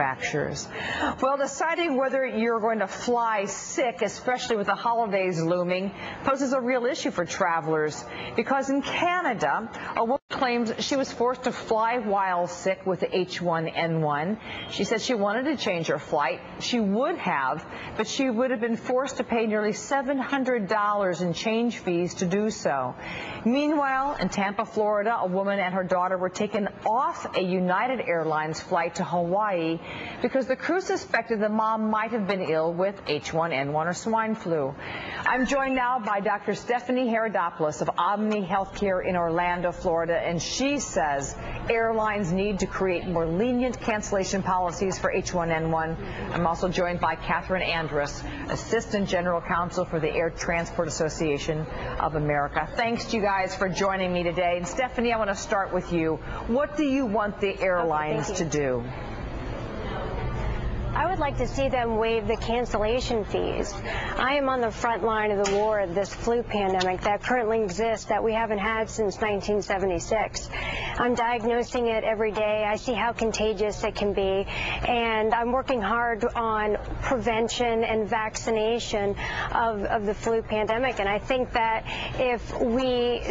manufacturers? Well, deciding whether you're going to fly sick, especially with the holidays looming, poses a real issue for travelers, because in Canada, a woman claims she was forced to fly while sick with the H1N1. She said she wanted to change her flight. She would have, but she would have been forced to pay nearly $700 in change fees to do so. Meanwhile, in Tampa, Florida, a woman and her daughter were taken off a United Airlines flight to Hawaii because the crew suspected the mom might have been ill with H1N1 or swine flu. I'm joined now by Dr. Stephanie Haridopolos of Omni Healthcare in Orlando, Florida, and she says airlines need to create more lenient cancellation policies for H1N1. I'm also joined by Katherine Andrus, Assistant General Counsel for the Air Transport Association of America. Thanks to you guys for joining me today. And Stephanie, I want to start with you. What do you want the airlines to do? I would like to see them waive the cancellation fees. I am on the front line of the war of this flu pandemic that currently exists that we haven't had since 1976. I'm diagnosing it every day. I see how contagious it can be, and I'm working hard on prevention and vaccination of the flu pandemic. And I think that if we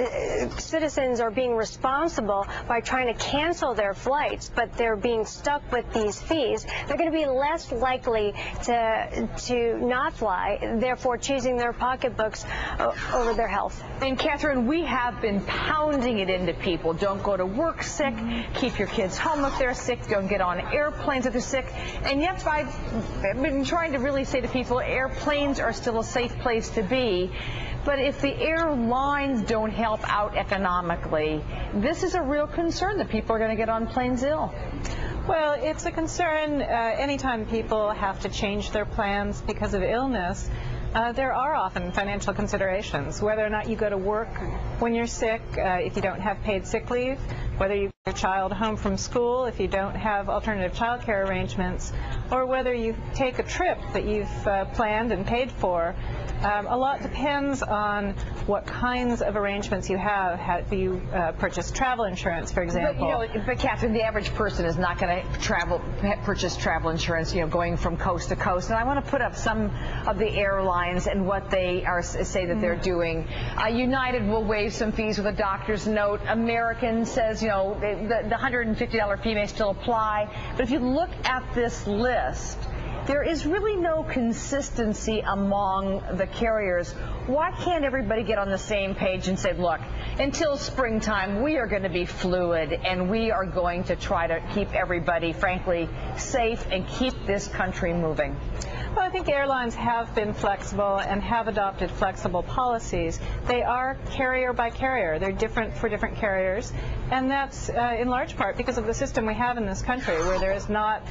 citizens are being responsible by trying to cancel their flights, but they're being stuck with these fees, they're going to be less likely to not fly, therefore choosing their pocketbooks over their health. And Katherine, we have been pounding it into people. Don't go to work sick, keep your kids home if they're sick, don't get on airplanes if they're sick. And yet I've been trying to really say to people, airplanes are still a safe place to be. But if the airlines don't help out economically, this is a real concern that people are going to get on planes ill. Well, it's a concern anytime people have to change their plans because of illness. There are often financial considerations, whether or not you go to work when you're sick, if you don't have paid sick leave, whether you get your child home from school, if you don't have alternative child care arrangements, or whether you take a trip that you've planned and paid for. A lot depends on what kinds of arrangements you have. Have you purchased travel insurance, for example? But Katherine, the average person is not going to purchase travel insurance, you know, going from coast to coast. And I want to put up some of the airlines and what they are say that they're doing. United will waive some fees with a doctor's note. American says, you know, the $150 fee may still apply. But if you look at this list, there is really no consistency among the carriers. Why can't everybody get on the same page and say, look, until springtime, we are going to be fluid and we are going to try to keep everybody, frankly, safe and keep this country moving? Well, I think airlines have been flexible and have adopted flexible policies. They are carrier by carrier. They're different for different carriers. And that's in large part because of the system we have in this country, where there is not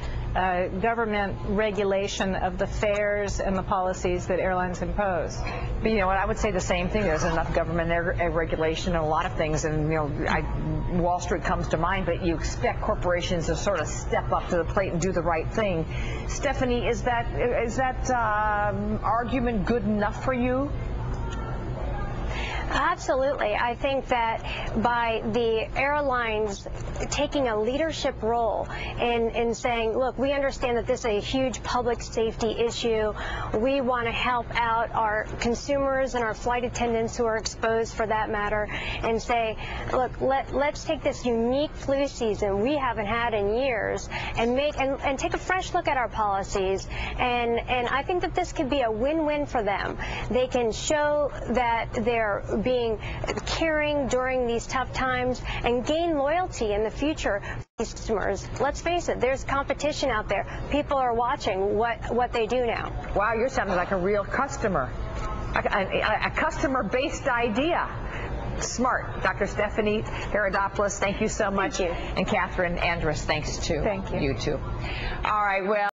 government regulation of the fares and the policies that airlines impose. But, you know, I would say the same thing. There's enough government regulation and a lot of things, and, you know, Wall Street comes to mind, but you expect corporations to sort of step up to the plate and do the right thing. Stephanie, is that argument good enough for you? Absolutely. I think that by the airlines taking a leadership role in saying, look, we understand that this is a huge public safety issue. We want to help out our consumers and our flight attendants who are exposed, for that matter, and say, look, let's take this unique flu season we haven't had in years and take a fresh look at our policies. And I think that this could be a win-win for them. They can show that they're being caring during these tough times and gain loyalty in the future. Customers, let's face it, there's competition out there. People are watching what they do now. Wow, you're sounding like a real customer, a customer-based idea. Smart. Dr. Stephanie Haridopolos, thank you so much. Thank you. And Katherine Andrus, thanks too. Thank you. You too. All right, well.